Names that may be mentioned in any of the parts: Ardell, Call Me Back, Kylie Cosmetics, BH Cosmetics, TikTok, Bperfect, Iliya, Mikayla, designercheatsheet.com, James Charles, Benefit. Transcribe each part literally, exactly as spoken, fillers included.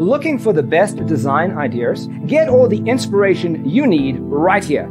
looking for the best design ideas, get all the inspiration you need right here.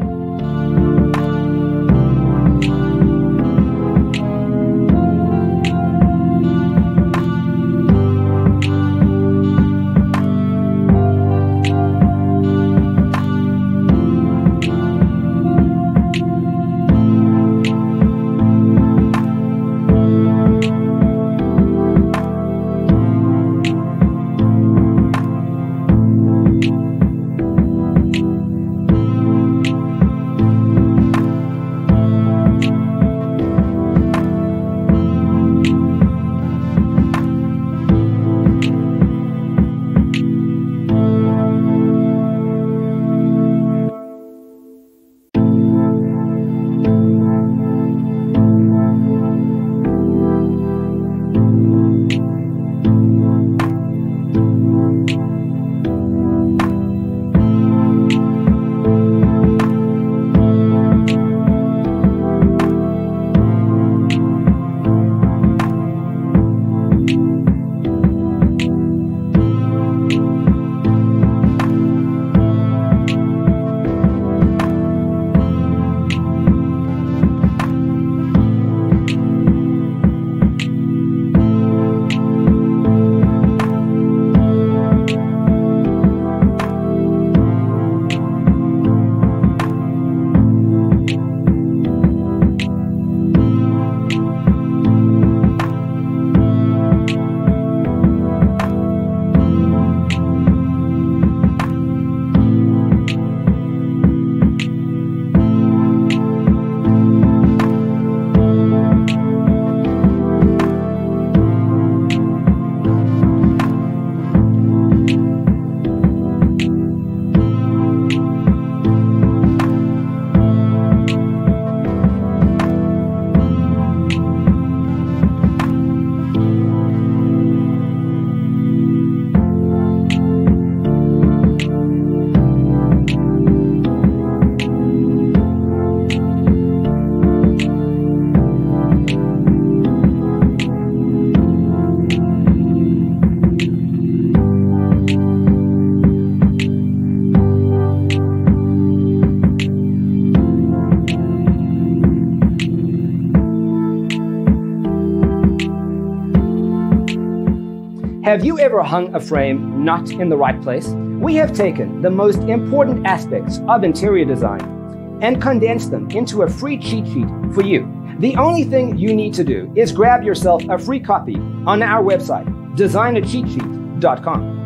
Have you ever hung a frame not in the right place? We have taken the most important aspects of interior design and condensed them into a free cheat sheet for you. The only thing you need to do is grab yourself a free copy on our website, designer cheat sheet dot com.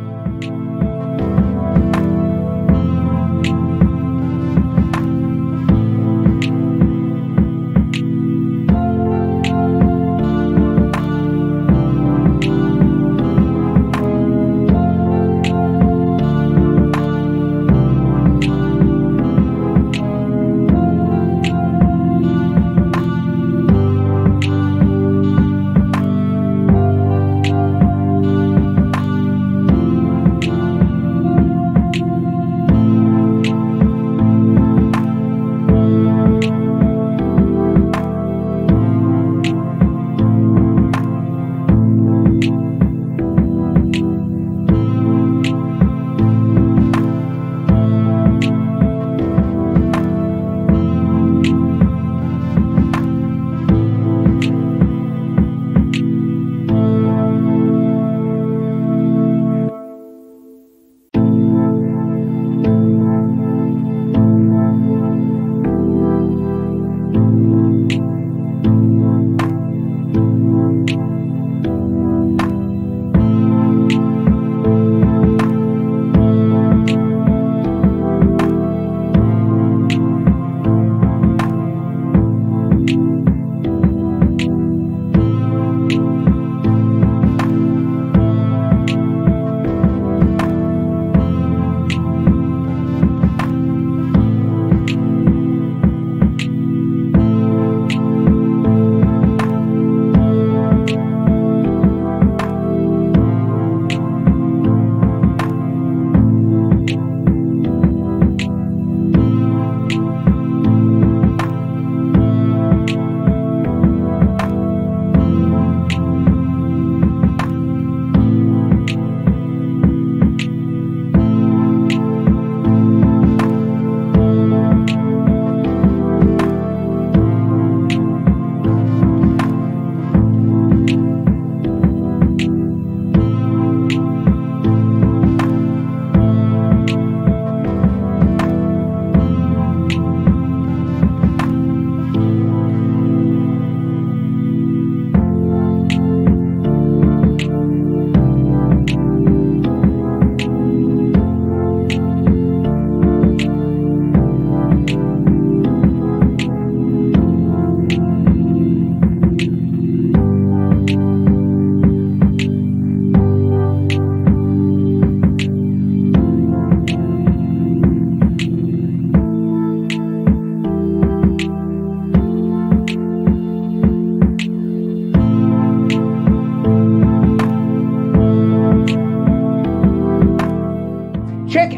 Check